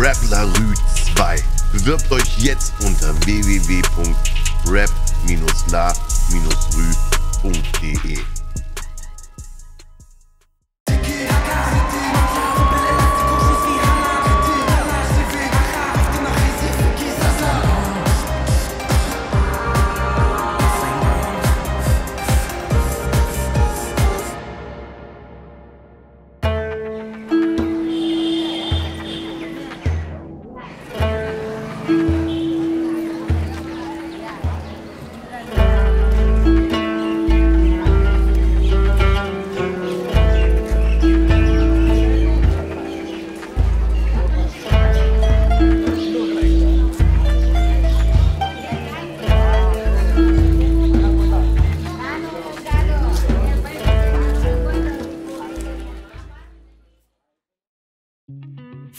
Rap La Rue 2. Bewirbt euch jetzt unter www.rap-la-rue.de.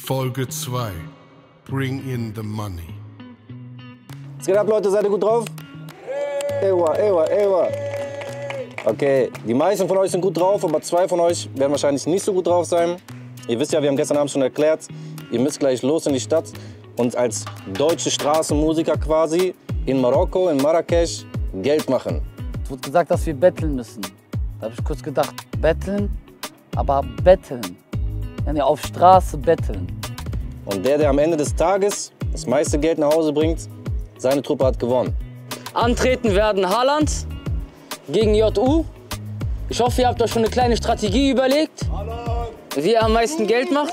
Folge 2. Bring in the money. Was geht ab, Leute? Seid ihr gut drauf? Ewa, ewa, ewa. Okay, die meisten von euch sind gut drauf, aber zwei von euch werden wahrscheinlich nicht so gut drauf sein. Ihr wisst ja, wir haben gestern Abend schon erklärt, ihr müsst gleich los in die Stadt und als deutsche Straßenmusiker quasi in Marokko, in Marrakesch, Geld machen. Es wurde gesagt, dass wir betteln müssen. Da habe ich kurz gedacht, betteln, aber betteln. Ja, auf Straße betteln. Und der am Ende des Tages das meiste Geld nach Hause bringt, seine Truppe hat gewonnen. Antreten werden Haaland gegen JU. Ich hoffe, ihr habt euch schon eine kleine Strategie überlegt, wie er am meisten Geld macht.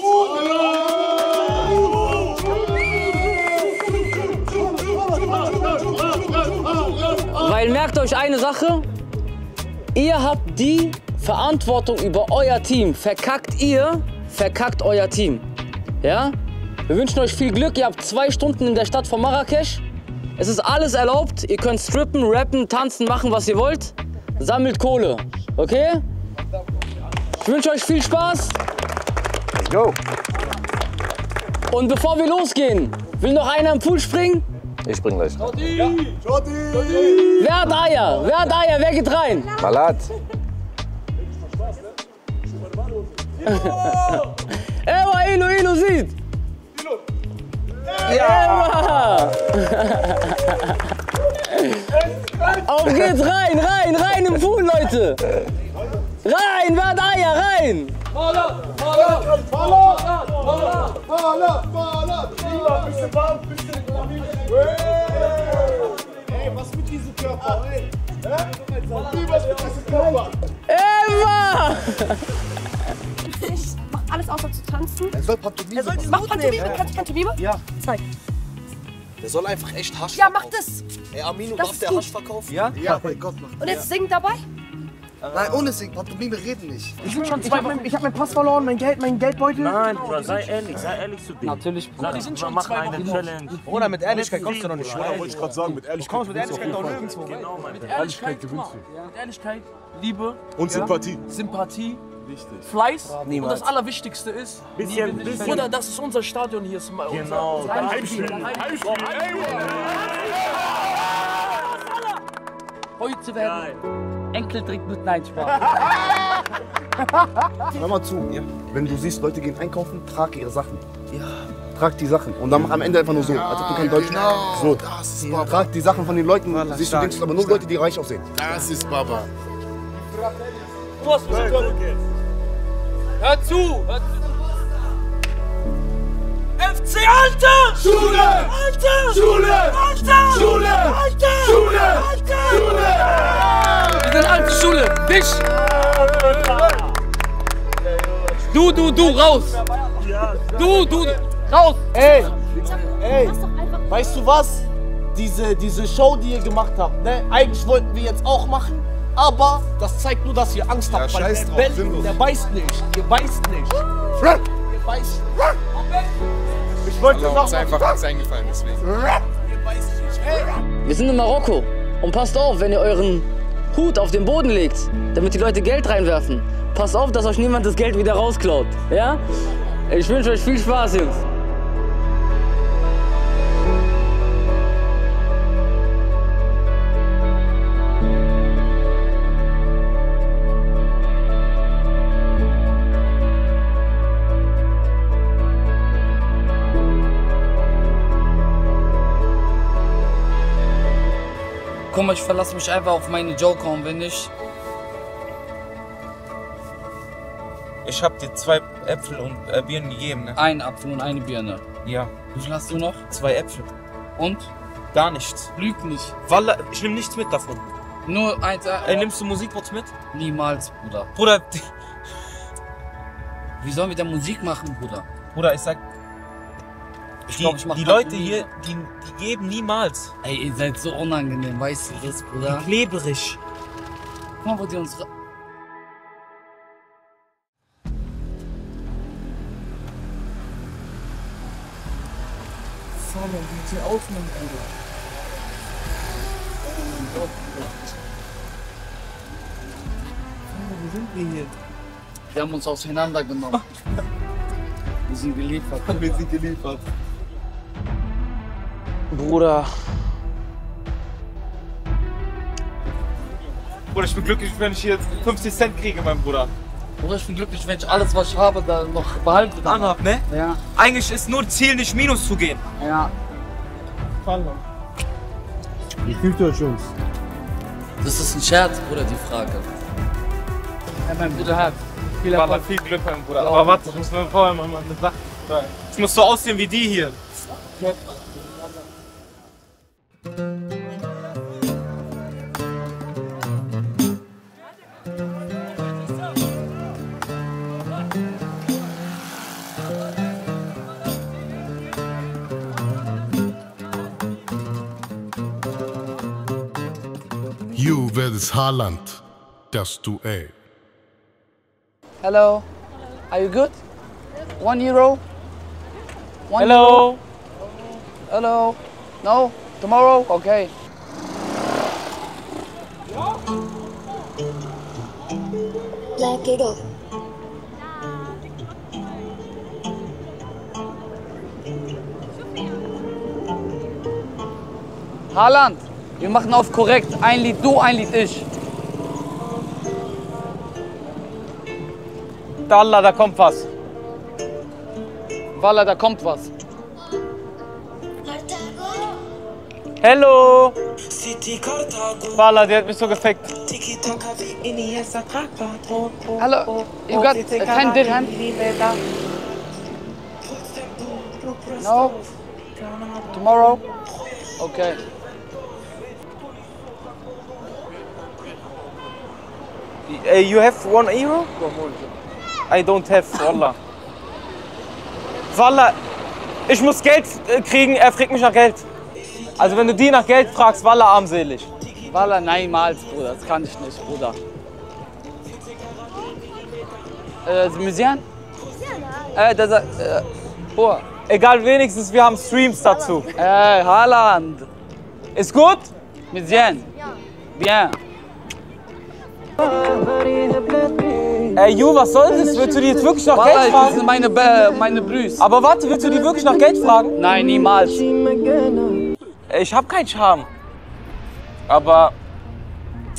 Weil merkt euch eine Sache, ihr habt die Verantwortung über euer Team. Verkackt ihr, verkackt euer Team. Ja? Wir wünschen euch viel Glück. Ihr habt 2 Stunden in der Stadt von Marrakesch. Es ist alles erlaubt. Ihr könnt strippen, rappen, tanzen, machen, was ihr wollt. Sammelt Kohle. Okay? Ich wünsche euch viel Spaß. Let's go. Und bevor wir losgehen, will noch einer im Pool springen? Ich spring gleich. Shorty! Ja. Shorty! Wer hat Eier? Wer hat Eier? Wer geht rein? Malat. Ewa, Ilo, Ilo sieht! Ilo! Ja! Auf geht's, rein, rein, rein im Pool, Leute! Rein, wer hat Eier, rein! Mala, Mala, Mala, Mala, Mala, Mala! Lieber, bisschen warm, bisschen warm! Ey, was mit diesem Körper, ey? Lieber, was mit diesem Körper? Ewa! Ich mach alles außer zu tanzen. Er soll Pantomime machen. Mach Pantomime. Kannst du Pantomime? Ja. Zeig. Der soll einfach echt Hasch verkaufen. Ja, mach das. Ey, Amino, darf der Hasch verkaufen? Ja? Ja, mein Gott, mach das. Und jetzt singen dabei? Nein, ohne Singen. Pantomime reden nicht. Ich bin schon zwei. Ich hab meinen Pass verloren, mein Geldbeutel. Nein, Bruder, sei ehrlich zu dir. Natürlich, Bruder. Die sind schon mach eine Challenge. Bruder, mit Ehrlichkeit kommst du noch nicht weit. Wollte ich gerade sagen, mit Ehrlichkeit. Kommst mit Ehrlichkeit auch nirgendwo. Genau, Mann. Mit Ehrlichkeit gewinnst du. Mit Ehrlichkeit, Liebe und Sympathie. Sympathie. Wichtig. Fleiß. Niemals. Und das Allerwichtigste ist, bisschen. Oder das ist unser Stadion hier. Ist genau. Heute werden Enkeltrick mit Nein Spaß. Hör mal zu, ja. Wenn du siehst, Leute gehen einkaufen, trag ihre Sachen. Ja. Trag die Sachen und dann mach am Ende einfach nur so, ja, als ob du kein Deutsch hast. So. Das ist Baba. Trag die Sachen von den Leuten, Baba, siehst du, denkst aber nur Leute, die reich aussehen. Das ist Baba. Hör zu! FC Alter! Schule! Alter! Schule! Alter! Schule! Alter! Schule! Alter! Schule! Wir sind alte Schule! Dich! Du, raus! Du, raus! Ey! Weißt du was? Diese Show, die ihr gemacht habt, ne? Eigentlich wollten wir jetzt auch machen. Aber das zeigt nur, dass ihr Angst habt, weil der Bell, der beißt nicht. Ihr beißt nicht. Ihr beißt nicht. Ich wollte noch uns einfach was eingefallen, deswegen. Ihr beißt nicht. Wir sind in Marokko und passt auf, wenn ihr euren Hut auf den Boden legt, damit die Leute Geld reinwerfen. Passt auf, dass euch niemand das Geld wieder rausklaut. Ja? Ich wünsche euch viel Spaß, Jungs. Guck mal, ich verlasse mich einfach auf meine Joker und wenn nicht... Ich hab dir 2 Äpfel und Birnen gegeben, ne? 1 Apfel und 1 Birne. Ja. Wie viel hast du noch? 2 Äpfel. Und? Gar nichts. Lüg nicht. Wallah, ich nehm nichts mit davon. Nur eins... nimmst du Musikbox mit? Niemals, Bruder. Bruder... Wie sollen wir denn Musik machen, Bruder? Bruder, ich sag... Die Leute hier, die geben niemals. Ey, ihr seid so unangenehm, weißt du das, Bruder? Klebrig. Guck mal, wo die uns... Sammy, wie die aufnehmen, Bruder. Oh mein Gott, Bruder. Sammy, wo sind wir hier? Wir haben uns auseinandergenommen. Wir sind geliefert. Bruder. Wir sind geliefert. Bruder. Bruder, ich bin glücklich, wenn ich jetzt 50 Cent kriege, mein Bruder. Bruder, ich bin glücklich, wenn ich alles, was ich habe, da noch behalten habe, ne? Ja. Eigentlich ist nur Ziel, nicht Minus zu gehen. Ja. Wie fühlt ihr euch, Jungs? Das ist ein Scherz, Bruder, die Frage. Ja, mein Bruder hat viel Erfolg. Viel Glück, mein Bruder. Aber warte, ich muss mir vorher mal eine Sache sagen. Ich muss so aussehen wie die hier. Ja. You, wer ist Haaland? Das Duell. Hello. Are you good? 1 euro? Hello. Hello. No? Tomorrow? Okay. Like it all. Haaland, wir machen auf korrekt. Ein Lied du, ein Lied ich. Wallah, da kommt was. Wallah, da kommt was. Hello! Wallah, die hat mich so gefickt. Hallo, you got kein Dirham? No? Tomorrow? Okay. You have 1 euro? I don't have, Wallah. Wallah, ich muss Geld kriegen, er fragt mich nach Geld. Also wenn du die nach Geld fragst, Wallah, armselig. Wallah, niemals, Bruder, das kann ich nicht, Bruder. Musian? Boah. Egal, wenigstens wir haben Streams dazu. Haaland. Ist gut? Musian? Ja. Bien. Ey, Ju, was soll das? Willst du die jetzt wirklich nach Geld fragen? Das sind meine Brüste. Aber warte, willst du die wirklich nach Geld fragen? Nein, niemals. Ich hab keinen Charme. Aber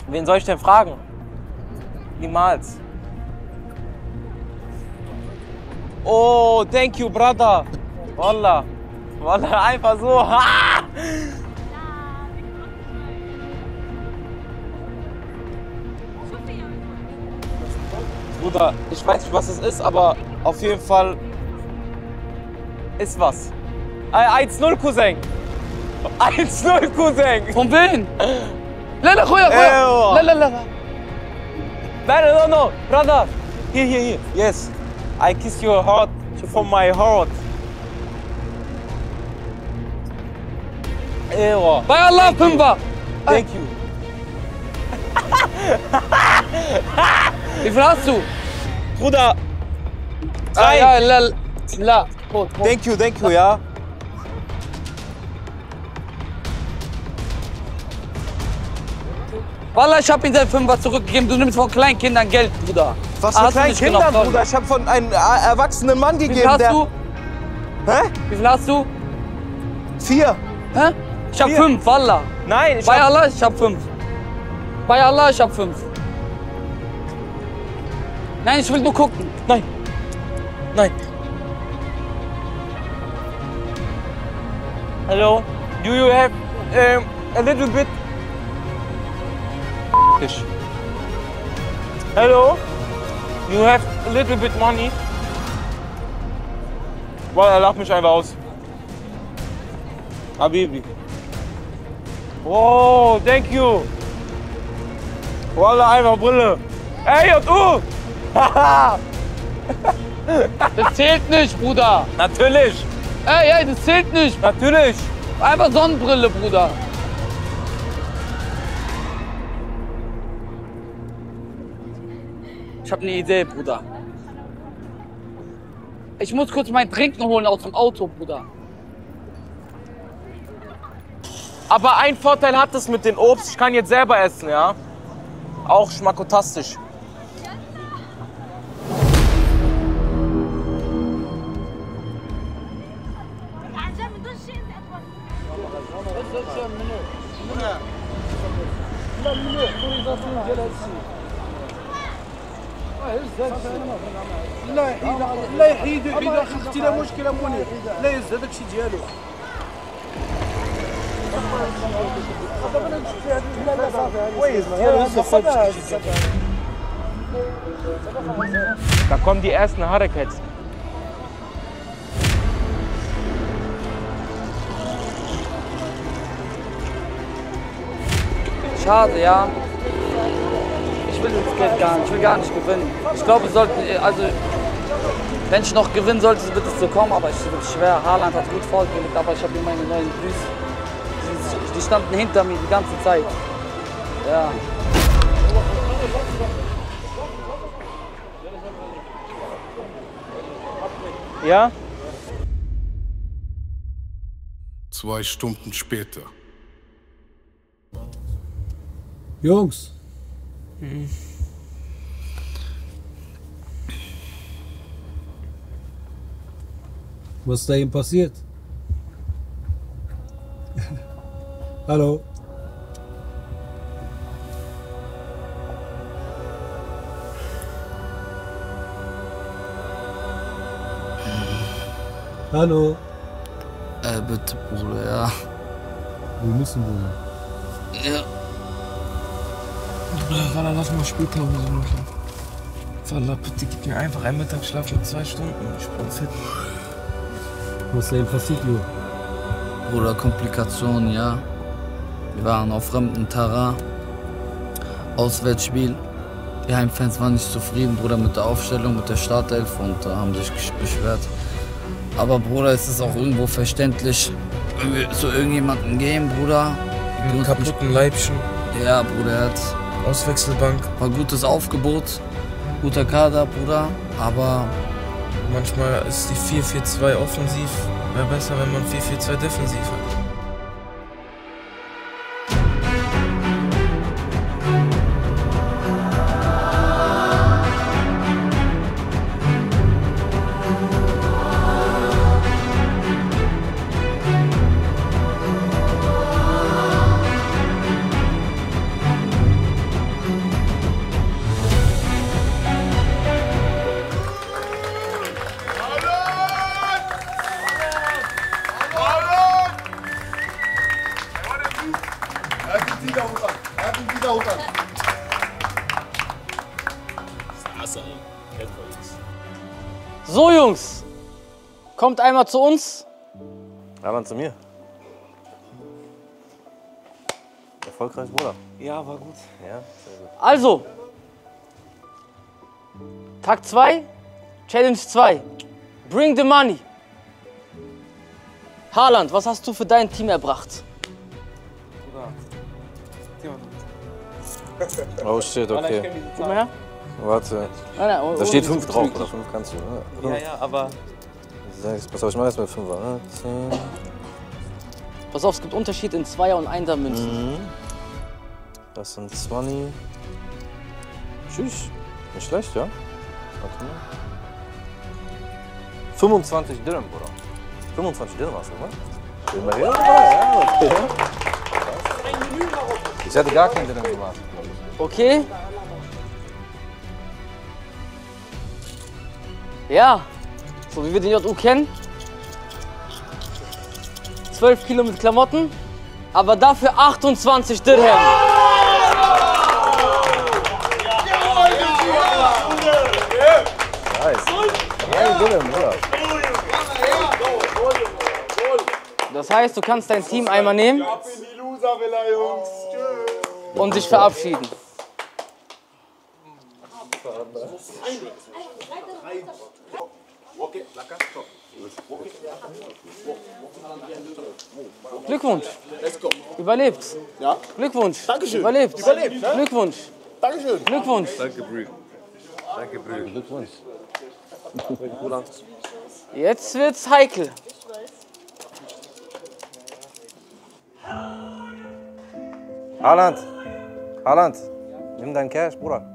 wen soll ich denn fragen? Niemals. Oh, thank you, brother. Wallah. Wallah, einfach so. Ha! Bruder, ich weiß nicht, was es ist, aber auf jeden Fall ist was. 1-0, Cousin. 1-0, Cousin. Von wem? Lala, Khoya, Khoya. Lala. No, no, brother. Hier. Yes. I kiss your heart from my heart. Ewa. By Allah, Pimba. Thank you. Wie viel hast du? Bruder! 3! Ah, ja, la. Thank you, ja. Wallah, ich hab ihm den 5er zurückgegeben. Du nimmst von kleinen Kindern Geld, Bruder. Was für kleinen Kindern, Bruder? Ich hab von einem erwachsenen Mann gegeben, Wie viel hast du? 4. Hä? Ich hab 5, Wallah. Nein, ich hab... Bei Allah, ich hab 5. Bei Allah, ich hab 5. Nein, ich will nur gucken. Nein. Hello, do you have a little bit Marrakesch. Hello, you have a little bit money? Boah, er lacht mich einfach aus. Habibi. Wow, thank you. Wallah, einfach Brille. Ey, und du! Das zählt nicht, Bruder. Natürlich. Ey, ey, das zählt nicht. Natürlich. Einfach Sonnenbrille, Bruder. Ich hab ne Idee, Bruder. Ich muss kurz mein Trinken holen aus dem Auto, Bruder. Aber ein Vorteil hat es mit dem Obst, ich kann jetzt selber essen, ja? Auch schmackotastisch. Da kommen die ersten Harakats. Schade, ja. Ich will das Geld gar nicht, ich will gar nicht gewinnen. Ich glaube, wir sollten, also, wenn ich noch gewinnen sollte, wird es so kommen, aber es wird schwer. Haaland hat gut vorgelegt, aber ich habe hier meine neuen Füße. Die standen hinter mir die ganze Zeit. Ja. Ja? 2 Stunden später. Jungs. Mhm. Was ist da eben passiert? Hallo. Hallo. Bitte, Bruder, ja. Wir müssen wohl. Ja. Bruder, lass mal später machen. Wallah, bitte gib mir einfach einen Mittagsschlaf mit 2 Stunden. Ich brauch's hin. Was ist denn passiert, Gio? Bruder, Komplikationen, ja. Wir waren auf fremdem Terrain, Auswärtsspiel. Die Heimfans waren nicht zufrieden, Bruder, mit der Aufstellung, mit der Startelf und haben sich beschwert. Aber Bruder, es ist auch irgendwo verständlich, wenn wir zu irgendjemandem gehen, Bruder. Mit kaputten Leibchen. Ja, Bruder, er hat Auswechselbank. War gutes Aufgebot, guter Kader, Bruder, aber... Manchmal ist die 4-4-2 offensiv, wäre besser, wenn man 4-4-2 defensiv hat. So Jungs, kommt einmal zu uns. Einmal zu mir. Erfolgreich, Bruder. Ja, war gut. Ja, sehr gut. Also, Tag 2, Challenge 2. Bring the money. Haaland, was hast du für dein Team erbracht? Oh shit, okay. Guck mal her. Warte. Da steht 5 drauf, oder? 5 kannst du, ne? Ja, ja, aber... Pass auf, ich mach jetzt mal 5er, ne? 10. Pass auf, es gibt Unterschied in 2er- und 1er-Münzen. Mhm. Das sind 20. Tschüss. Nicht schlecht, ja? Warte mal. 25 Dirham, Bruder. 25 Dirham hast du, ne? Immer her. Ja, okay. Ich hatte gar keinen Dirham gemacht. Okay. Ja, so wie wir den JU kennen. 12 Kilo mit Klamotten, aber dafür 28 Dirham. Das heißt, du kannst dein Team einmal nehmen und sich verabschieden. Glückwunsch. Überlebt. Ja. Glückwunsch. Dankeschön. Überlebt. Überlebt. Ne? Glückwunsch. Dankeschön. Glückwunsch. Danke, Brü. Danke, Brü. Glückwunsch. Jetzt wird's heikel. Haaland. Haaland. Nimm deinen Cash, Bruder.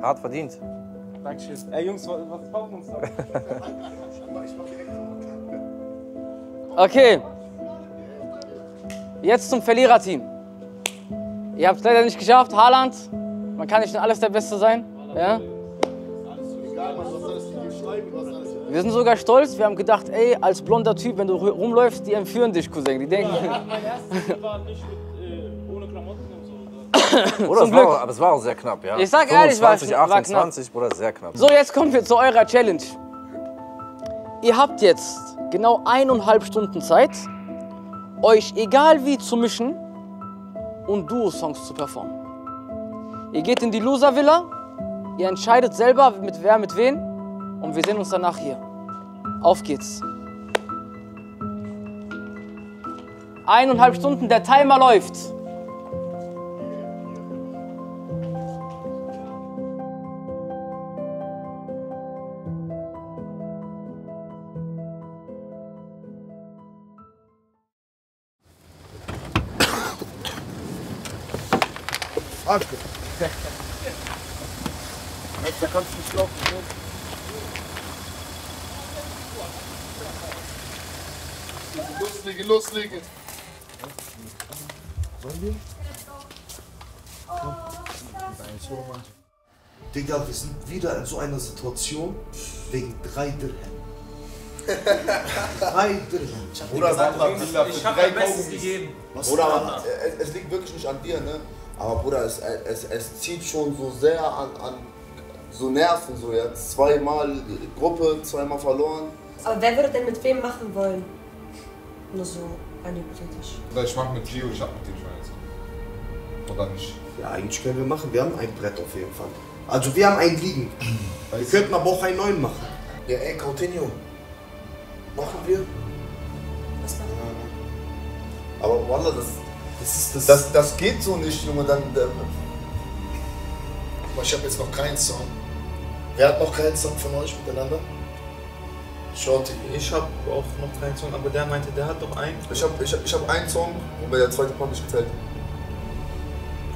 Hart verdient. Dankeschön. Ey Jungs, was kaufen uns da? Okay. Jetzt zum Verliererteam. Ihr habt es leider nicht geschafft. Haaland, man kann nicht in alles der Beste sein. Ja? Wir sind sogar stolz. Wir haben gedacht, ey, als blonder Typ, wenn du rumläufst, die entführen dich, Cousin. Die denken. Oder es war, aber es war auch sehr knapp, ja. Ich sag ehrlich, 25, 28, 20, Bruder, sehr knapp. So, jetzt kommen wir zu eurer Challenge. Ihr habt jetzt genau 1,5 Stunden Zeit, euch egal wie zu mischen und Duo-Songs zu performen. Ihr geht in die Loser-Villa, ihr entscheidet selber, mit wer mit wen, und wir sehen uns danach hier. Auf geht's. 1,5 Stunden, der Timer läuft. Arsch. Da kannst du nicht laufen. Loslegen, loslegen. Sollen wir? Komm. Digga, wir sind wieder in so einer Situation wegen 3 Dirham. 3 Dirham. Ich hab mein Bestes gegeben. Oder es liegt wirklich nicht an dir, ne? Aber Bruder, es zieht schon so sehr an so Nerven, so jetzt. Zweimal Gruppe, zweimal verloren. Aber wer würde denn mit wem machen wollen? Nur so anekdotisch. Ich mach mit Gio, ich hab mit dem schon jetzt. Oder nicht? Ja, eigentlich können wir machen. Wir haben ein Brett auf jeden Fall. Also wir haben einen liegen. Wir könnten aber auch einen neuen machen. Ja ey, Coutinho. Machen wir? Was machen wir? Aber Wallah, das geht so nicht, Junge. Ich habe jetzt noch keinen Song. Wer hat noch keinen Song von euch miteinander? Shorty. Ich habe auch noch keinen Song, aber der meinte, der hat doch einen. Ich hab einen Song, wobei der zweite Part nicht gefällt.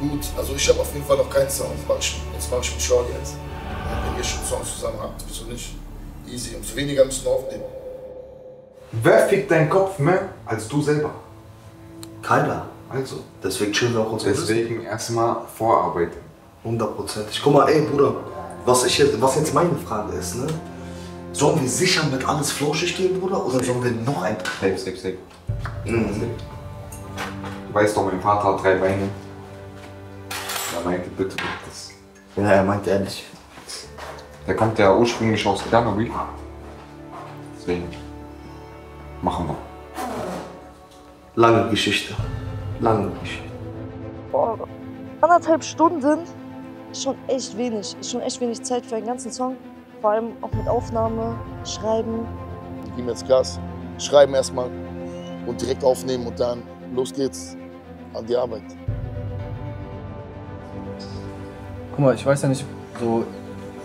Gut, also ich habe auf jeden Fall noch keinen Song. Jetzt mache ich mit Shorty jetzt. Wenn ihr schon Songs zusammen habt, wieso nicht? Easy, umso weniger müssen wir aufnehmen. Wer fickt deinen Kopf mehr als du selber? Keiner. Also. Deswegen chillen wir auch uns. Deswegen erstmal vorarbeiten. 100%. Guck mal, ey Bruder, was jetzt meine Frage ist, ne? Sollen wir sicher mit alles flauschig gehen, Bruder? Oder sollen wir noch ein... Safe. Du weißt doch, mein Vater hat 3 Beine. Er meinte, bitte mach das. Ja, er meint ehrlich. Der kommt ja ursprünglich aus Ghana. Deswegen machen wir. Lange Geschichte. Lange Geschichte. Boah, 1,5 Stunden ist schon echt wenig. Ist schon echt wenig Zeit für einen ganzen Song. Vor allem auch mit Aufnahme, Schreiben. Wir geben jetzt Gas. Schreiben erstmal und direkt aufnehmen und dann los geht's an die Arbeit. Guck mal, ich weiß ja nicht, so,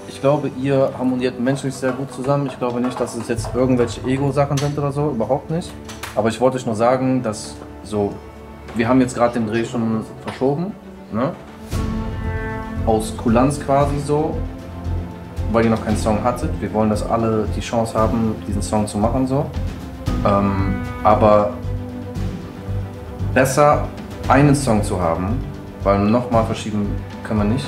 ich glaube, ihr harmoniert menschlich sehr gut zusammen. Ich glaube nicht, dass es jetzt irgendwelche Ego-Sachen sind oder so, überhaupt nicht. Aber ich wollte euch nur sagen, dass so, wir haben jetzt gerade den Dreh schon verschoben, ne? Aus Kulanz quasi so, weil ihr noch keinen Song hattet. Wir wollen, dass alle die Chance haben, diesen Song zu machen so. Aber besser einen Song zu haben, weil nochmal verschieben kann man nicht.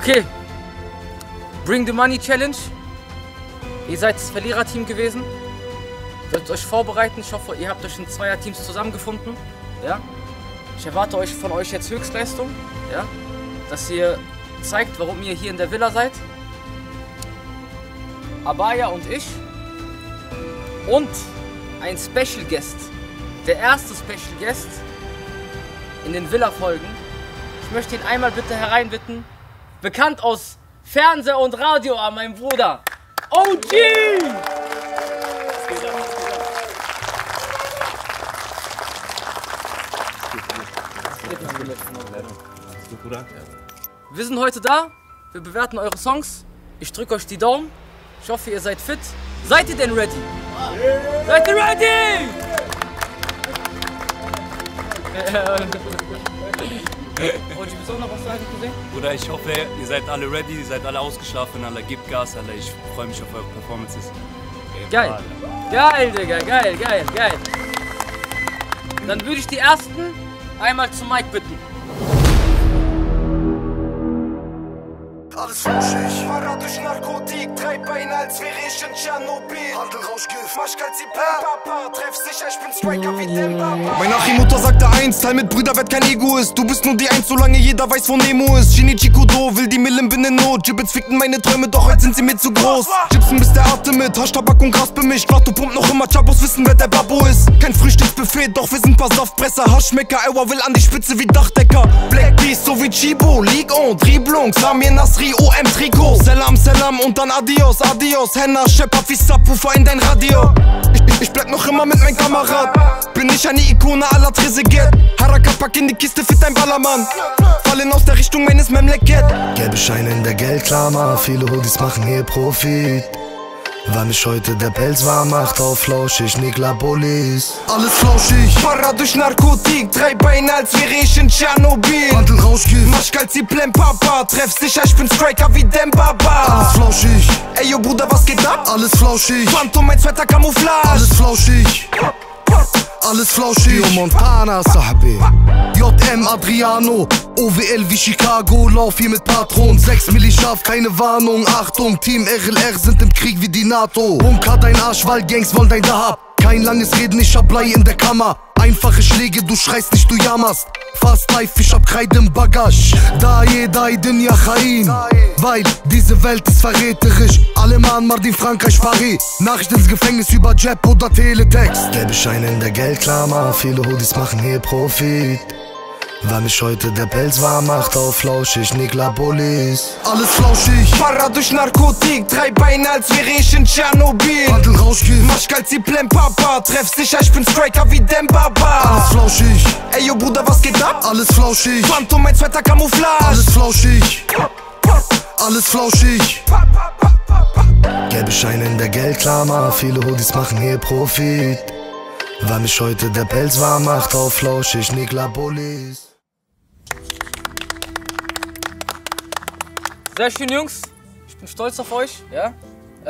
Okay. Bring the Money Challenge. Ihr seid das Verliererteam gewesen. Solltet euch vorbereiten. Ich hoffe, ihr habt euch in 2er-Teams zusammengefunden. Ja? Ich erwarte euch von euch jetzt Höchstleistung. Ja? Dass ihr zeigt, warum ihr hier in der Villa seid. Abaya und ich. Und ein Special Guest. Der erste Special Guest in den Villa-Folgen. Ich möchte ihn einmal bitte hereinbitten. Bekannt aus Fernseher und Radio, an mein Bruder. OG! Wir sind heute da. Wir bewerten eure Songs. Ich drücke euch die Daumen. Ich hoffe, ihr seid fit. Seid ihr denn ready? Seid ihr ready? Wollt ihr bis auch noch was sagen, Cousin? Bruder, ich hoffe, ihr seid alle ready, ihr seid alle ausgeschlafen, alle gebt Gas, alle. Ich freue mich auf eure Performances. Geil. Geil, Digga, geil, geil, geil. Dann würde ich die ersten einmal zum Mike bitten. Alles rutschig, Mara durch Narkotik, drei Beine, als wäre ich in Tschernobyl. Handel, Rauschgift, Maschkeizi, Papa, treffst sicher, ich bin Striker wie dem Papa. Mein Achi-Mutter sagte eins, Teil mit Brüder wird kein Ego ist. Du bist nur die Eins, solange jeder weiß, wo Nemo ist. Shinichi Kudo, will die Millen, bin in Not. Gibbets fickten meine Träume, doch heute sind sie mir zu groß. Gibson bis der Atem mit, Hasch, Tabak und Gras bemischt. Wach, du pumpt noch immer, Chabos wissen, wer der Babo ist. Kein Frühstücksbuffet, doch wir sind paar Softpresser. Haschmecker, Ewa will an die Spitze wie Dachdecker. Black Beast, so wie Chibo, League on, Dribblung, Samir Nasri. OM-Trikot, Salam, Salam und dann Adios, Adios. Henna, Shepard wie Subwoofer in dein Radio. Ich bleib noch immer mit meinem Kamerad. Bin ich eine Ikone à la Trezeguet. Haraka, pack in die Kiste, fit ein Ballermann. Fallen aus der Richtung meines Memleket. Gelbe Scheine in der Geldklammer, viele Hoodies machen hier Profit. Weil mich heute der Pelz warm macht, auf flauschig, Nikla Bolis. Alles flauschig, Para durch Narkotik, drei Beine, als wäre ich in Tschernobyl. Wandel, Rauschgift, Maschkalzi, Plem, Papa, treff sicher, ich bin Striker wie dem Baba. Alles flauschig, ey yo Bruder, was geht ab? Alles flauschig, Phantom, mein zweiter Camouflage. Alles flauschig, alles flauschig. Dio Montana, Sahabi, JM Adriano, OWL wie Chicago, lauf hier mit Patron. 6 Milli scharf, keine Warnung, Achtung, Team RLR sind im Krieg wie die NATO. Bunker dein Arsch, weil Gangs wollen dein Dahab. Kein langes Reden, ich hab Blei in der Kammer. Einfache Schläge, du schreist nicht, du jammerst. Fast life, ich hab Kreide im Bagage. Daye, daye, dunya khain. Weil diese Welt ist verräterisch. Aleman, Mardin, Frankreich, Paris. Nachricht ins Gefängnis über Jab oder Teletext. Gelbe Scheine in der Geldklammer, viele Hoodies machen hier Profit. Weil mich heute der Pelz warm macht, auf flauschig, Nikla Bolis. Alles flauschig, Para durch Narkotik, drei Beine, als wäre ich in Tschernobyl. Wandel, Rauschgift, Maschkalzi, Plem, Papa, treff sicher, ich bin Striker wie dem Baba. Alles flauschig, ey yo Bruder, was geht ab? Alles flauschig, Phantom, mein zweiter Camouflage. Alles flauschig, alles flauschig. Gelbe Scheine in der Geldklammer, viele Hoodies machen hier Profit. Weil mich heute der Pelz warm macht, auf flauschig, Nikla Bolis. Sehr schön, Jungs. Ich bin stolz auf euch. Ja?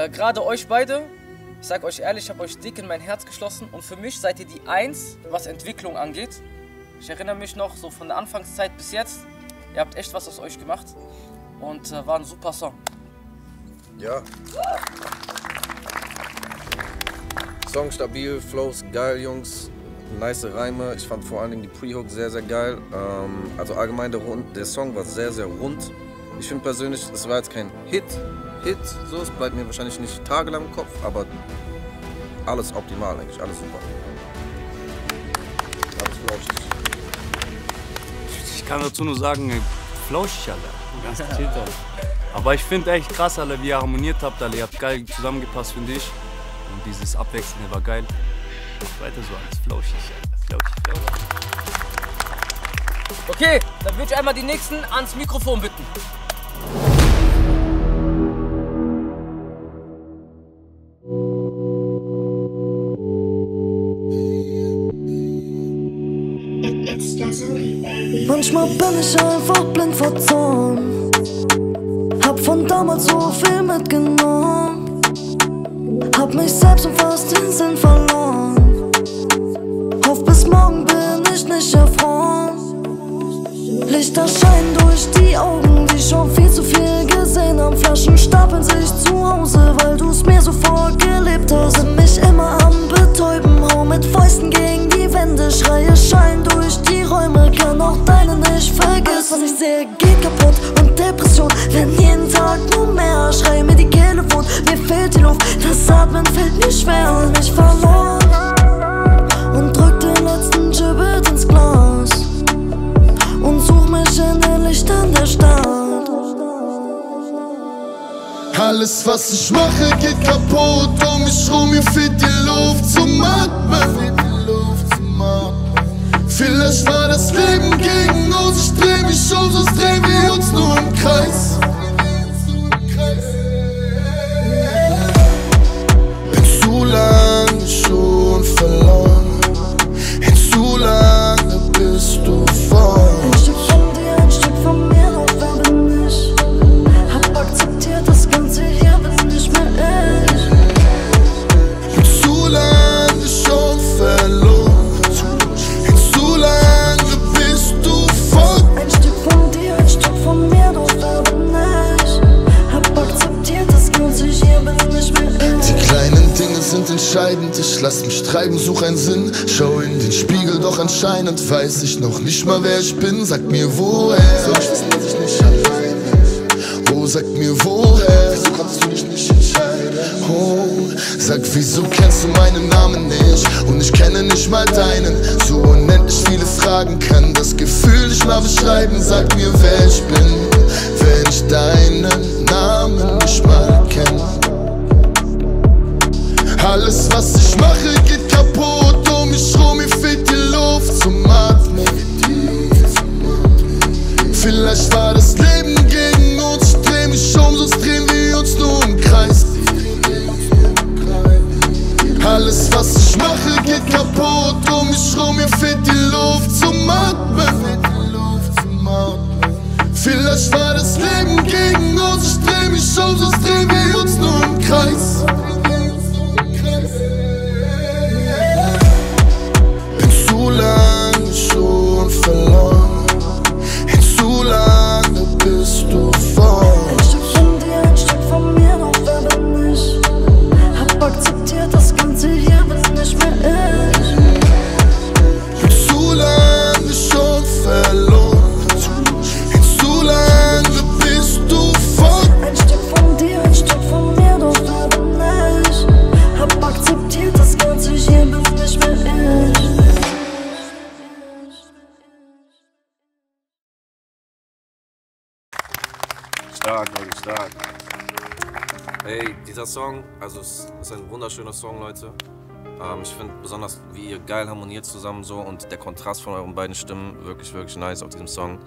Gerade euch beide. Ich sag euch ehrlich, ich habe euch dick in mein Herz geschlossen. Und für mich seid ihr die Eins, was Entwicklung angeht. Ich erinnere mich noch so von der Anfangszeit bis jetzt. Ihr habt echt was aus euch gemacht. Und war ein super Song. Ja. Song stabil, Flows geil, Jungs, nice Reime. Ich fand vor allen Dingen die Pre-Hook sehr, sehr geil. Also allgemein der Song war sehr, sehr rund. Ich finde persönlich, es war jetzt kein Hit, so, es bleibt mir wahrscheinlich nicht tagelang im Kopf, aber alles optimal eigentlich, alles super. Alles flauschig. Ich kann dazu nur sagen, flauschig, Alter. Ganz Täter. Aber ich finde echt krass, Alter, wie ihr harmoniert habt, Alter. Ihr habt geil zusammengepasst, finde ich. Und dieses Abwechseln war geil. Weiter so, alles flauschig, flauschig. Okay, dann würde ich einmal die Nächsten ans Mikrofon bitten. Manchmal bin ich einfach blind vor Zorn. Hab von damals so viel mitgenommen. Hab mich selbst und fast den Sinn verloren. Hoff bis morgen bin ich nicht erfroren. Lichter scheinen durch die Augen, die schon viel zu viel Seele geht kaputt und Depression werden jeden Tag nur mehr. Schrei mir die Kehle wund, mir fehlt die Luft, das Atmen fällt mir schwer. Und mich verlor und drück den letzten Gibbet ins Glas und such mich in den Lichtern der Stadt. Alles was ich mache geht kaputt, um mich rum mir fehlt die Luft zum Atmen. Vielleicht war das Leben gegen uns, ich dreh mich um, sonst drehen wir uns nur im Kreis. Bin zu lange schon verloren, in zu lange bist du fort. Ein Stück von dir, ein Stück von mir, doch wer bin ich? Hab akzeptiert, das Ganze hier bin nicht mehr ich. Bin zu lange schon verloren. Sind entscheidend, ich lass mich treiben, such einen Sinn. Schau in den Spiegel, doch anscheinend weiß ich noch nicht mal wer ich bin. Sag mir woher, so ich wissen, dass ich nicht allein bin. Oh, sag mir woher, wieso kannst du dich nicht entscheiden? Oh, sag wieso kennst du meinen Namen nicht und ich kenne nicht mal deinen. So unendlich viele Fragen kann das Gefühl nicht mal beschreiben. Sag mir wer ich bin, wenn ich deinen Namen nicht mal kenne. Alles was ich mache geht kaputt, um mich rum, mir fehlt die Luft zum Atmen. Vielleicht war das Leben gegen uns, ich dreh mich um, sonst drehen wir uns nur im Kreis. Alles was ich mache geht kaputt, um mich rum, mir fehlt die Luft zum Atmen. Vielleicht war das Leben gegen uns, ich dreh mich um, sonst drehen wir uns nur im Kreis. Verloren, in zu lange bist du fort. Ein Stück von dir, ein Stück von mir, doch wer bin ich? Hab akzeptiert, das Ganze hier bin nicht mehr ich. Bin zu lange schon verloren, in zu lange bist du fort. Ein Stück von dir, ein Stück von mir, doch wer bin ich? Hab akzeptiert, das Ganze hier bin nicht mehr ich. Stark. Hey, dieser Song, also es ist ein wunderschöner Song, Leute. Ich finde besonders, wie ihr geil harmoniert zusammen so und der Kontrast von euren beiden Stimmen wirklich, wirklich nice auf diesem Song.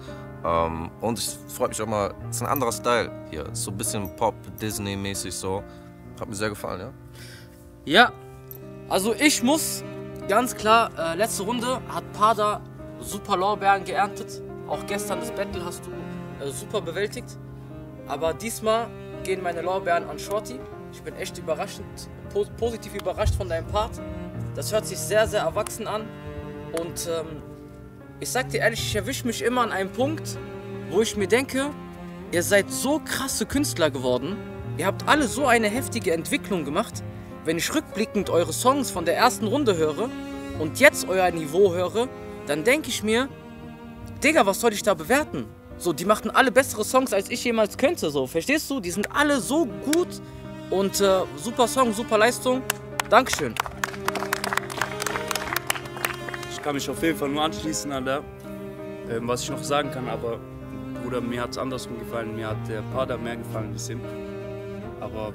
Und ich freue mich auch mal, es ist ein anderer Style hier, so ein bisschen Pop, Disney-mäßig so. Hat mir sehr gefallen, ja? Ja, also ich muss ganz klar, letzte Runde hat Pada super Lorbeeren geerntet. Auch gestern das Battle hast du super bewältigt. Aber diesmal gehen meine Lorbeeren an Shorty. Ich bin echt positiv überrascht von deinem Part. Das hört sich sehr, sehr erwachsen an. Und ich sag dir ehrlich, ich erwische mich immer an einem Punkt, wo ich mir denke, ihr seid so krasse Künstler geworden. Ihr habt alle so eine heftige Entwicklung gemacht. Wenn ich rückblickend eure Songs von der ersten Runde höre und jetzt euer Niveau höre, dann denke ich mir, Digga, was soll ich da bewerten? So, die machten alle bessere Songs, als ich jemals könnte, so, verstehst du? Die sind alle so gut und super Song, super Leistung. Dankeschön. Ich kann mich auf jeden Fall nur anschließen an da, was ich noch sagen kann, aber Bruder, mir hat es andersrum gefallen, mir hat der Pada mehr gefallen ein bisschen. Aber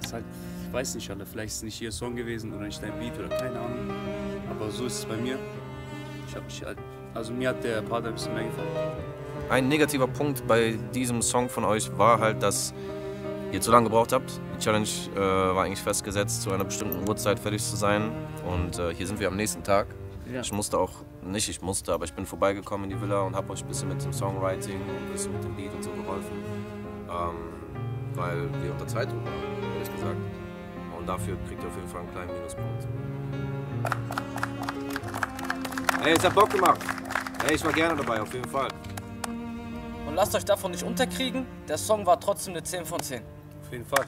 es ist halt, ich weiß nicht, Alter, vielleicht ist es nicht ihr Song gewesen oder nicht dein Beat oder keine Ahnung. Aber so ist es bei mir. Ich hab mich halt, also mir hat der Pada ein bisschen mehr gefallen. Ein negativer Punkt bei diesem Song von euch war halt, dass ihr zu lange gebraucht habt. Die Challenge war eigentlich festgesetzt, zu einer bestimmten Uhrzeit fertig zu sein. Und hier sind wir am nächsten Tag. Ja. Ich musste, aber ich bin vorbeigekommen in die Villa und habe euch ein bisschen mit dem Songwriting und ein bisschen mit dem Lied und so geholfen. Weil wir unter Zeitdruck waren, ehrlich gesagt. Und dafür kriegt ihr auf jeden Fall einen kleinen Minuspunkt. Hey, es hat Bock gemacht. Hey, ich war gerne dabei, auf jeden Fall. Und lasst euch davon nicht unterkriegen, der Song war trotzdem eine 10 von 10. Auf jeden Fall.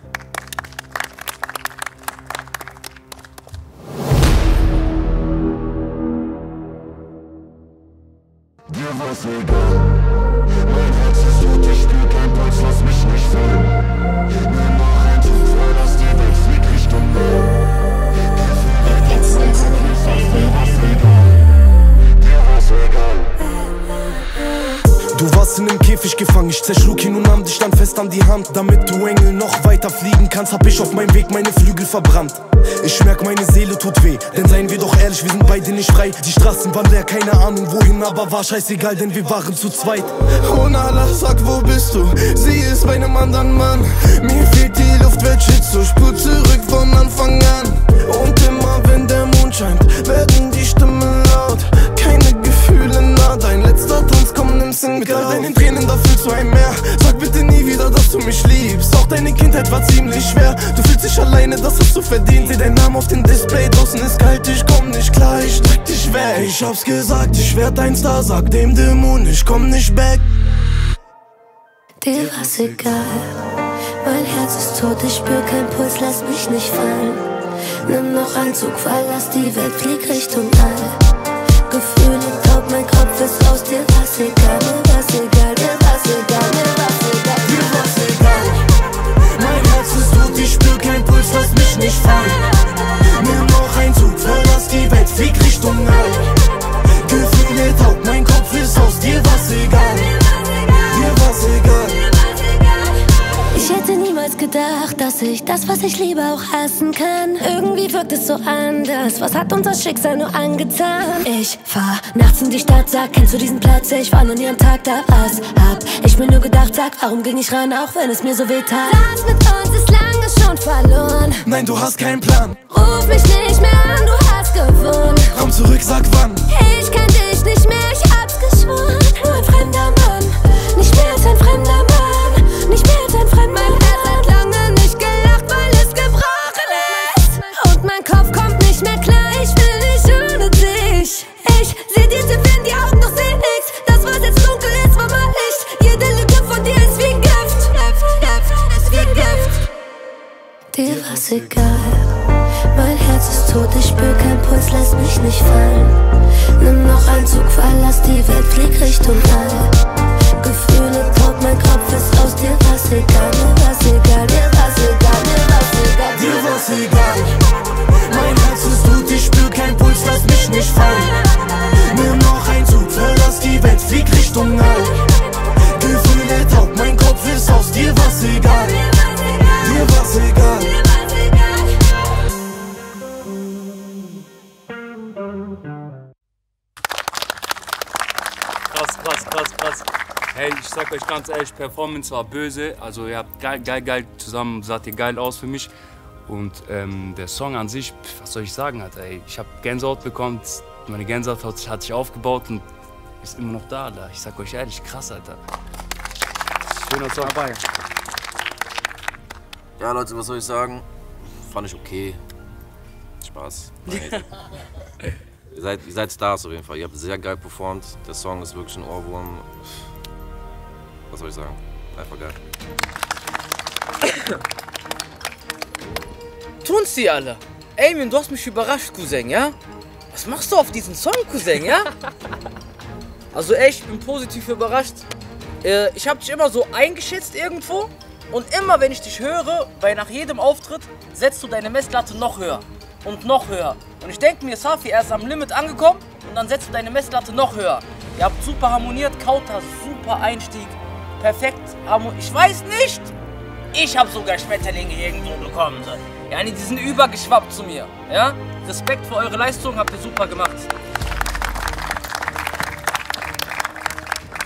dich gefangen. Ich zerschlug ihn und nahm dich dann fest an die Hand. Damit du Engel noch weiter fliegen kannst, hab ich auf meinem Weg meine Flügel verbrannt. Ich merk, meine Seele tut weh, denn seien wir doch ehrlich, wir sind beide nicht frei. Die Straßen waren leer, keine Ahnung wohin, aber war scheißegal, denn wir waren zu zweit. Oh Nala, sag, wo bist du? Sie ist bei einem anderen Mann. Mir fehlt die Luft, werd Schizo, spur zurück von Anfang an. Und immer wenn der Mond scheint, werden die Stimmen laut. Keine Gefühle, na, dein letzter Tanz, komm, nimm's in Kauf. Mit all deinen Tränen, da fühlst du ein Meer. Sag bitte nie wieder, dass du mich liebst. Auch deine Kindheit war ziemlich schwer. Du fühlst dich alleine, das hast du verdient. Seh dein Name auf dem Display, draußen ist kalt. Ich komm nicht klar, ich streck dich weg. Ich hab's gesagt, ich werd ein Star, sag dem Dämon, ich komm nicht back. Dir war's egal, mein Herz ist tot, ich spür keinen Puls, lass mich nicht fallen. Nimm noch einen Zug, verlass die Welt, flieg Richtung All. Gefühle taub, mein Kopf ist aus, dir war's egal, mir war's egal, mir war's egal, mir war's egal, mir war's egal. Mein Herz ist tot, ich spür keinen Puls, lass mich nicht fallen. Nimm noch einen Zug, verlass die Welt, flieg Richtung All. Gefühle taub, mein Kopf ist aus, dir war's egal. Ich hätte niemals gedacht, dass ich das, was ich liebe, auch hassen kann. Irgendwie wirkt es so anders, was hat unser Schicksal nur angetan? Ich fahr nachts in die Stadt, sag, kennst du diesen Platz? Ich war noch nie am Tag da, was hab ich mir nur gedacht, sag, warum ging ich ran, auch wenn es mir so weh tat? Platz mit uns ist lange schon verloren. Nein, du hast keinen Plan. Ruf mich nicht mehr an, du hast gewonnen. Komm zurück, sag wann. Ich kenn dich nicht mehr, ich hab's geschworen. Nur ein fremder Mann, nicht mehr als ein fremder Mann, nicht mehr als ein fremder Mann. Mein Herz hat lange nicht gelacht, weil es gebrochen ist. Und mein Kopf kommt nicht mehr klar, ich will nicht ohne dich. Ich seh dir tief in die Augen, doch seh nix. Das, was jetzt dunkel ist, war mal Licht. Jede Lüge von dir ist wie Gift. Ist wie Gift. Dir war's egal, mein Herz ist tot, ich spür keinen Puls, lass mich nicht fallen. Nimm noch einen Zug, verlass die Welt, flieg Richtung All. Gefühle taub, mein Kopf ist aus, dir war's egal, mir war's egal, mir war's egal, mir war's egal, dir war's egal. Mein Herz ist tot, ich spür keinen Puls, lass mich nicht fallen. Nimm noch einen Zug, verlass die Welt, flieg Richtung All. Gefühle taub, mein Kopf ist aus, dir war's egal, mir war's egal. Krass, krass, krass, krass. Hey, ich sag euch ganz ehrlich, Performance war böse, also ihr habt geil zusammen, saht ihr geil aus für mich. Und der Song an sich, was soll ich sagen, Alter, ey, ich hab Gänsehaut bekommen, meine Gänsehaut hat sich aufgebaut und ist immer noch da, Alter. Ich sag euch ehrlich, krass, Alter. Schöner Song. Abaya. Ja, Leute, was soll ich sagen? Fand ich okay. Spaß. Ihr seid Stars auf jeden Fall, ihr habt sehr geil performt, der Song ist wirklich ein Ohrwurm. Was soll ich sagen? Einfach geil. Tun's die alle? Ayman, du hast mich überrascht, Cousin, ja? Was machst du auf diesen Song, Cousin, ja? Also echt, ich bin positiv überrascht. Ich habe dich immer so eingeschätzt irgendwo. Und immer, wenn ich dich höre, weil nach jedem Auftritt setzt du deine Messlatte noch höher. Und noch höher. Und ich denke mir, Safi, er ist am Limit angekommen. Und dann setzt du deine Messlatte noch höher. Ihr habt super harmoniert, Kauta, super Einstieg. Perfekt, ich weiß nicht, ich habe sogar Schmetterlinge irgendwo bekommen. Ja, die sind übergeschwappt zu mir. Ja? Respekt für eure Leistung, habt ihr super gemacht.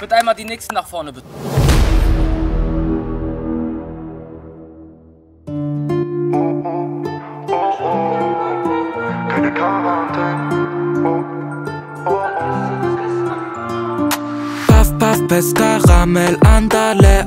Bitte einmal die nächsten nach vorne, bitte. Pes caramel, andale,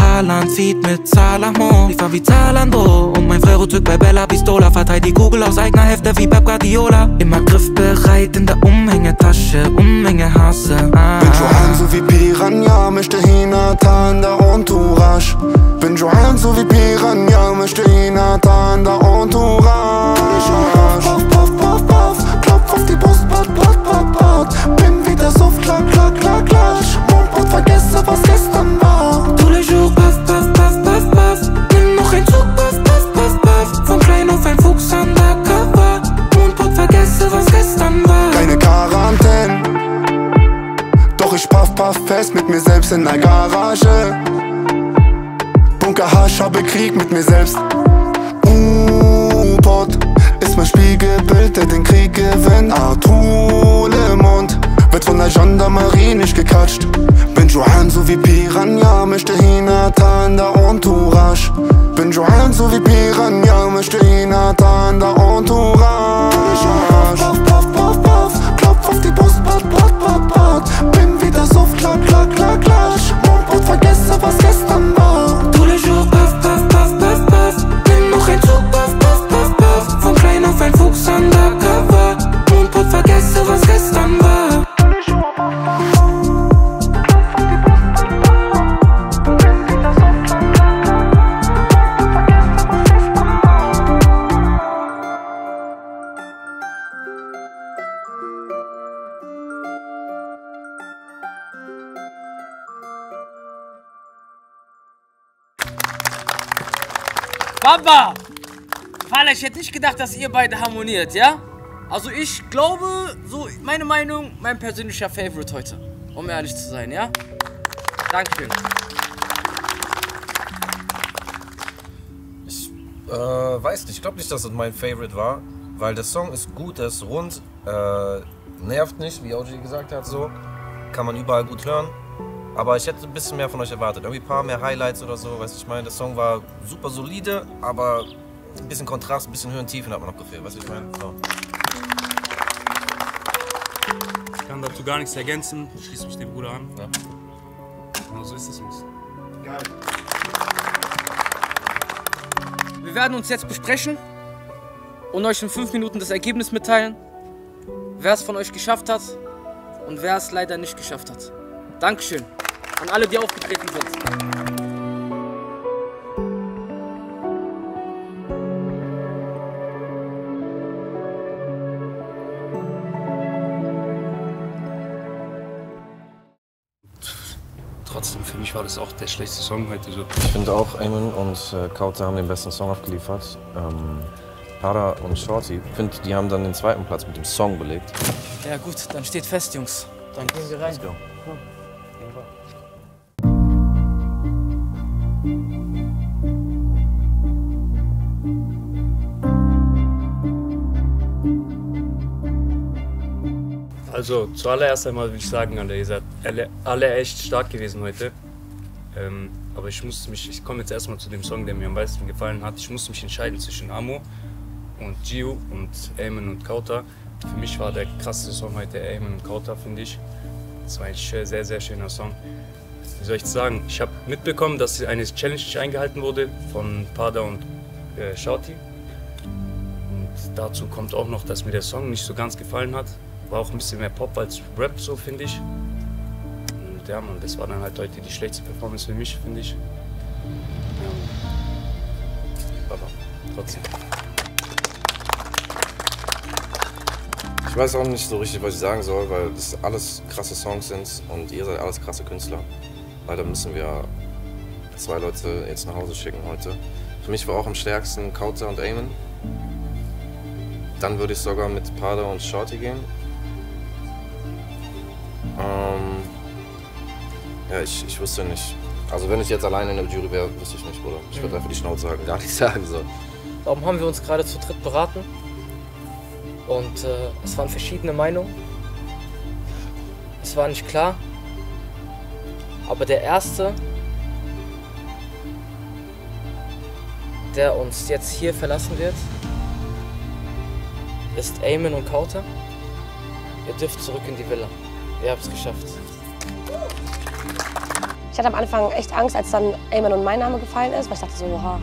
Haaland zieht mit Salamo, ich fahr wie Zalando. Und mein Frero zückt bei Bella Pistola, verteilt die Kugel aus eigener Hefte wie Pep Guardiola. Immer griffbereit in der Umhängetasche, Unmenge Hasse. Bin Johann so wie Piranha, möchte Hinata in der Entourage. Bin Johann so wie Piranha, möchte Hinata in der Entourage. Auf die Brust, bat, bat, bat, bat. Bin wieder soft, klar, klar, klar, klar. Schmumpot, vergesse, was gestern war. Tous les jours, paff, paff, paff, paff, paff. Nimm noch ein Zug, paff, paff, paff, paff. Von klein auf ein Fuchs an der Cover. Schmumpot, vergesse, was gestern war. Keine Quarantäne. Stress mit mir selbst in der Garage. Bunker Hasch, habe Krieg mit mir selbst. U-Boot ist mein Spiegelbild, der den Krieg gewinnt. Arthur Le Monde wird von der Gendarmerie nicht gekatscht. Bin Johann so wie Piranha, möchte Hinata in der Entourage. Bin Johann so wie Piranha, möchte Hinata in der Entourage. Puff, puff, puff, puff, klopf auf die Brust, bat, bat, bat, bat. Bin wieder soft, klack, klack, klack, klatsch. Und vergesse, was gestern war. Tous les jours, puff, puff, puff, puff, puff. Bin noch ein Zug, puff, puff, puff, puff. Von klein auf ein Fuchs undercover. Und vergesse, was gestern war. Baba! Hala, ich hätte nicht gedacht, dass ihr beide harmoniert, ja? Also ich glaube, so meine Meinung, mein persönlicher Favorite heute. Um ehrlich zu sein, ja? Dankeschön. Ich weiß nicht, ich glaube nicht, dass es mein Favorite war. Weil der Song ist gut, er ist rund, nervt nicht, wie OG gesagt hat, so. Kann man überall gut hören. Aber ich hätte ein bisschen mehr von euch erwartet. Irgendwie ein paar mehr Highlights oder so, weißt du, ich meine, der Song war super solide, aber ein bisschen Kontrast, ein bisschen Höhen und Tiefen hat man noch gefehlt, weißt du, ich meine. So. Ich kann dazu gar nichts ergänzen, ich schließe mich dem Bruder an. Ja. Genau so ist es uns. Geil. Wir werden uns jetzt besprechen und euch in 5 Minuten das Ergebnis mitteilen, wer es von euch geschafft hat und wer es leider nicht geschafft hat. Dankeschön. An alle, die aufgetreten sind. Trotzdem, für mich war das auch der schlechteste Song heute. So. Ich finde auch, Ayman und Kauta haben den besten Song abgeliefert. Pada und Shorty, ich finde, die haben dann den 2. Platz mit dem Song belegt. Ja gut, dann steht fest, Jungs. Dann gehen wir rein. Let's go. Also zuallererst einmal will ich sagen, ihr seid alle echt stark gewesen heute. Aber ich komme jetzt erstmal zu dem Song, der mir am meisten gefallen hat. Ich musste mich entscheiden zwischen Amo und Gio und Ayman und Kauta. Für mich war der krasseste Song heute Ayman und Kauta, finde ich. Das war ein sehr, sehr schöner Song. Wie soll ich sagen? Ich habe mitbekommen, dass eine Challenge nicht eingehalten wurde von Pada und Shorty. Und dazu kommt auch noch, dass mir der Song nicht so ganz gefallen hat. War auch ein bisschen mehr Pop als Rap, so finde ich. Und ja, man, das war dann halt heute die schlechteste Performance für mich, finde ich. Aber trotzdem. Ich weiß auch nicht so richtig, was ich sagen soll, weil das alles krasse Songs sind und ihr seid alles krasse Künstler. Leider müssen wir 2 Leute jetzt nach Hause schicken heute. Für mich war auch am stärksten Kauta und Ayman. Dann würde ich sogar mit Pada und Shorty gehen. Ja, ich wüsste nicht. Also wenn ich jetzt alleine in der Jury wäre, wüsste ich nicht, Bruder. Ich würde einfach die Schnauze sagen, gar nichts sagen so. Darum haben wir uns gerade zu dritt beraten. Und es waren verschiedene Meinungen. Es war nicht klar. Aber der Erste, der uns jetzt hier verlassen wird, ist Ayman und Kauta. Ihr dürft zurück in die Villa. Ihr habt es geschafft. Ich hatte am Anfang echt Angst, als dann Ayman und mein Name gefallen ist, weil ich dachte so, oha,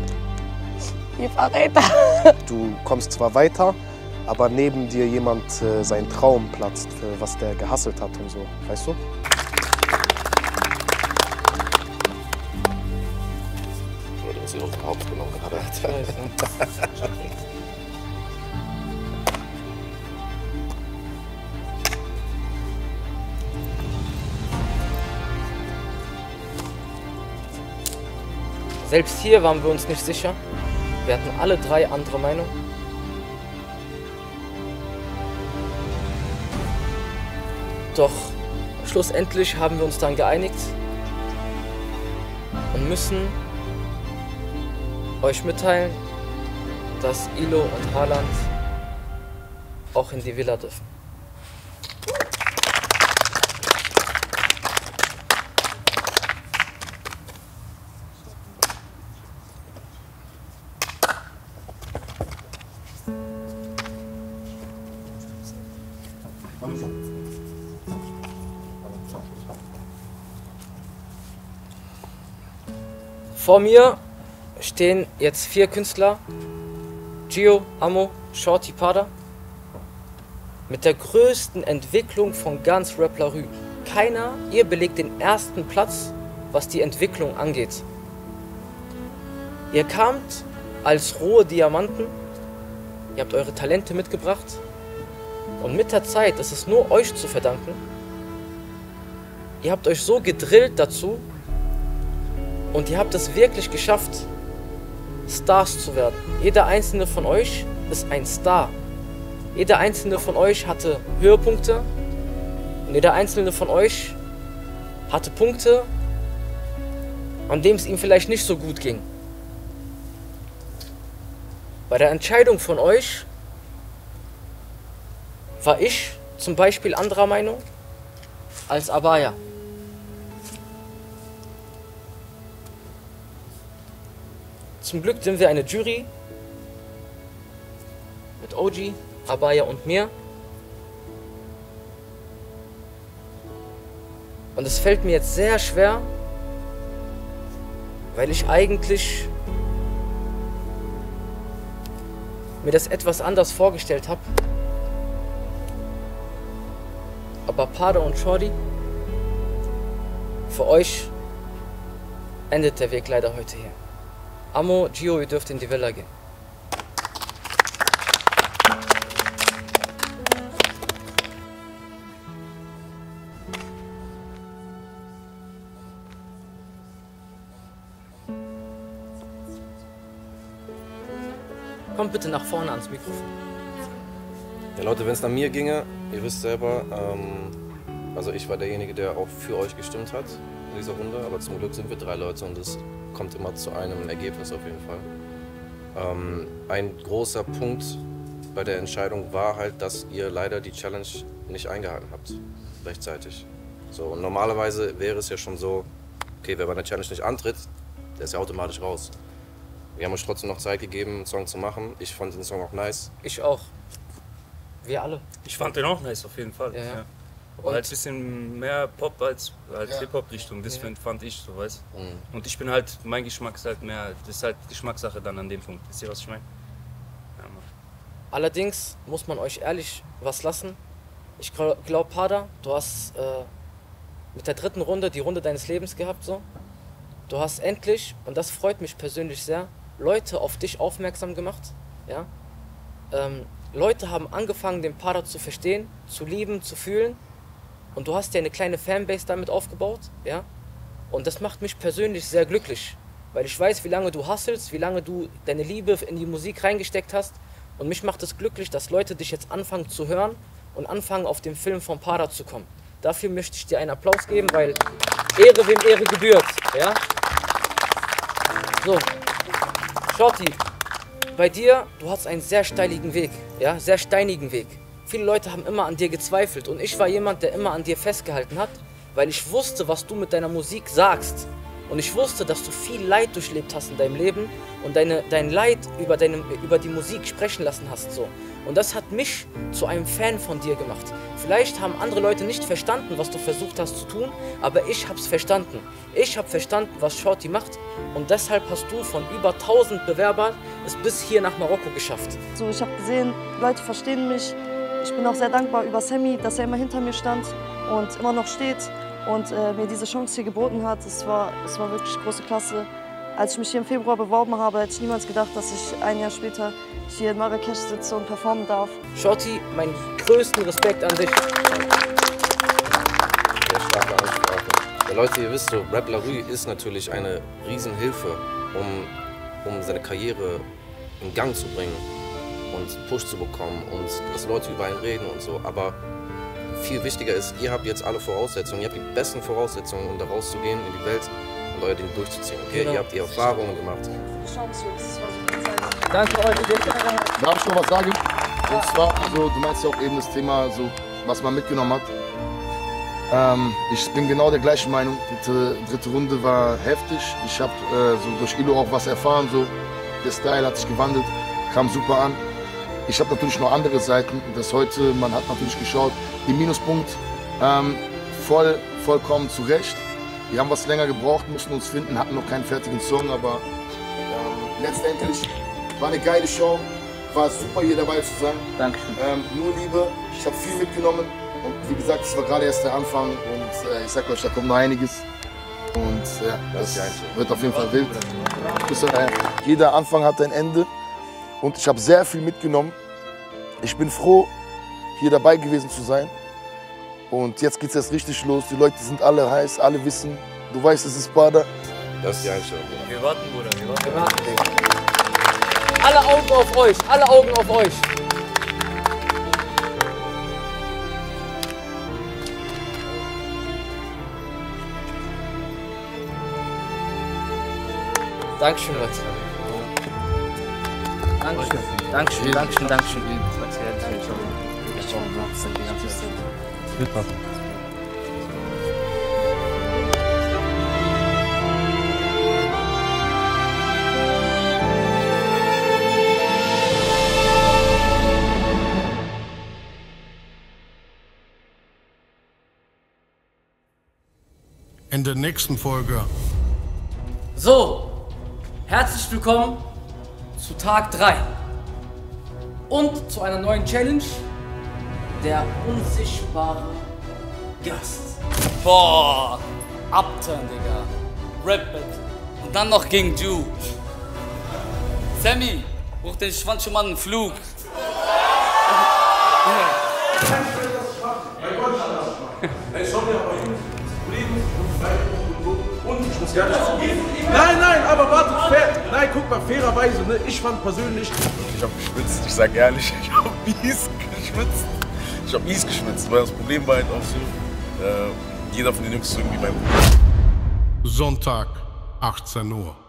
ihr Verräter. Du kommst zwar weiter, aber neben dir jemand seinen Traum platzt, für was der gehasselt hat und so, weißt du? Ich würde uns hier auf den Haupt genommen gerade. Selbst hier waren wir uns nicht sicher. Wir hatten alle 3 andere Meinungen. Doch Schlussendlich haben wir uns dann geeinigt und müssen euch mitteilen, dass Ilo und Haaland auch in die Villa dürfen. Vor mir stehen jetzt 4 Künstler, Gio, Amo, Shorty, Pada, mit der größten Entwicklung von ganz Rap La Rue. Ihr belegt den ersten Platz, was die Entwicklung angeht. Ihr kamt als rohe Diamanten, ihr habt eure Talente mitgebracht und mit der Zeit, das ist nur euch zu verdanken, ihr habt euch so gedrillt dazu, und ihr habt es wirklich geschafft, Stars zu werden. Jeder einzelne von euch ist ein Star. Jeder einzelne von euch hatte Höhepunkte. Und jeder einzelne von euch hatte Punkte, an denen es ihm vielleicht nicht so gut ging. Bei der Entscheidung von euch war ich zum Beispiel anderer Meinung als Abaya. Zum Glück sind wir eine Jury mit OG, Abaya und mir. Und es fällt mir jetzt sehr schwer, weil ich eigentlich mir das etwas anders vorgestellt habe. Aber Pada und Shorty, für euch endet der Weg leider heute hier. Amo, Gio, ihr dürft in die Villa gehen. Kommt bitte nach vorne ans Mikrofon. Ja Leute, wenn es nach mir ginge, ihr wisst selber, also ich war derjenige, der auch für euch gestimmt hat in dieser Runde, aber zum Glück sind wir 3 Leute und das kommt immer zu einem Ergebnis auf jeden Fall. Ein großer Punkt bei der Entscheidung war halt, dass ihr leider die Challenge nicht eingehalten habt, rechtzeitig. So, und normalerweise wäre es ja schon so, okay, wer bei der Challenge nicht antritt, der ist ja automatisch raus. Wir haben euch trotzdem noch Zeit gegeben, einen Song zu machen. Ich fand den Song auch nice. Ich auch. Wir alle. Ich fand den auch nice auf jeden Fall. Ja, ja. Ja. Und halt ein bisschen mehr Pop als ja. Hip-Hop-Richtung, das ja. Fand ich, so weißt du. Mhm. Und ich bin halt, mein Geschmack ist halt mehr, das ist halt Geschmackssache dann an dem Punkt. Wisst ihr, was ich meine? Ja, Mann. Allerdings muss man euch ehrlich was lassen. Ich glaube, Pada, du hast mit der 3. Runde die Runde deines Lebens gehabt, so. Du hast endlich, und das freut mich persönlich sehr, Leute auf dich aufmerksam gemacht, ja. Leute haben angefangen, den Pada zu verstehen, zu lieben, zu fühlen. Und du hast ja eine kleine Fanbase damit aufgebaut, ja? Und das macht mich persönlich sehr glücklich, weil ich weiß, wie lange du hustlest, wie lange du deine Liebe in die Musik reingesteckt hast. Und mich macht es glücklich, dass Leute dich jetzt anfangen zu hören und anfangen, auf den Film von Pada zu kommen. Dafür möchte ich dir einen Applaus geben, weil Ehre, wem Ehre gebührt, ja? So, Shorty, bei dir, du hast einen sehr steiligen Weg, ja? Sehr steinigen Weg. Viele Leute haben immer an dir gezweifelt und ich war jemand, der immer an dir festgehalten hat, weil ich wusste, was du mit deiner Musik sagst. Und ich wusste, dass du viel Leid durchlebt hast in deinem Leben und dein Leid über die Musik sprechen lassen hast. So. Und das hat mich zu einem Fan von dir gemacht. Vielleicht haben andere Leute nicht verstanden, was du versucht hast zu tun, aber ich hab's verstanden. Ich habe verstanden, was Shorty macht und deshalb hast du von über 1000 Bewerbern es bis hier nach Marokko geschafft. So, ich habe gesehen, Leute verstehen mich. Ich bin auch sehr dankbar über Sammy, dass er immer hinter mir stand und immer noch steht und mir diese Chance hier geboten hat. Es war wirklich große Klasse. Als ich mich hier im Februar beworben habe, hätte ich niemals gedacht, dass ich ein Jahr später hier in Marrakesch sitze und performen darf. Shorty, meinen größten Respekt an dich. Sehr starke Ansprache. Ja, Leute, ihr wisst so, Rap La Rue ist natürlich eine Riesenhilfe, um seine Karriere in Gang zu bringen und Push zu bekommen und dass Leute über einen reden und so, aber viel wichtiger ist, ihr habt jetzt alle Voraussetzungen, ihr habt die besten Voraussetzungen, um da rauszugehen in die Welt und euer Ding durchzuziehen. Okay? Genau. Ihr habt die Erfahrungen gemacht. Danke euch. Darf ich noch was sagen? Und zwar, also, du meinst ja auch eben das Thema, so, was man mitgenommen hat. Ich bin genau der gleichen Meinung. Die dritte Runde war heftig. Ich habe so durch Ilo auch was erfahren. So. Der Style hat sich gewandelt, kam super an. Ich habe natürlich noch andere Seiten. Das heute, man hat natürlich geschaut, den Minuspunkt vollkommen zu Recht. Wir haben was länger gebraucht, mussten uns finden, hatten noch keinen fertigen Song, aber letztendlich war eine geile Show. War super, hier dabei zu sein. Dankeschön. Nur Liebe, ich habe viel mitgenommen. Und wie gesagt, es war gerade erst der Anfang und ich sag euch, da kommt noch einiges. Und ja, das wird auf jeden Fall wild. Jeder Anfang hat ein Ende und ich habe sehr viel mitgenommen. Ich bin froh, hier dabei gewesen zu sein. Und jetzt geht's erst richtig los. Die Leute sind alle heiß, alle wissen. Du weißt, es ist Pada. Das ist die Einstellung. Wir warten, Bruder. Wir warten. Alle Augen auf euch, alle Augen auf euch. Dankeschön, Leute. Dankeschön. Dankeschön, Dankeschön, Dankeschön. In der nächsten Folge. So. Herzlich willkommen zu Tag 3 und zu einer neuen Challenge, der unsichtbare Gast. Boah, Upturn, Digga. Rap Battle. Und dann noch gegen Gio. Sammy, bruch den Schwanz schon mal einen Flug. Ja, nein, nein, aber warte, fair, nein, guck mal, fairerweise, ne, ich fand persönlich... Ich hab geschwitzt, ich sag ehrlich, ich hab mies geschwitzt. Ich hab mies geschwitzt, weil das Problem war halt auch so, jeder von den Jungs ist irgendwie mein Bruder. Sonntag, 18 Uhr.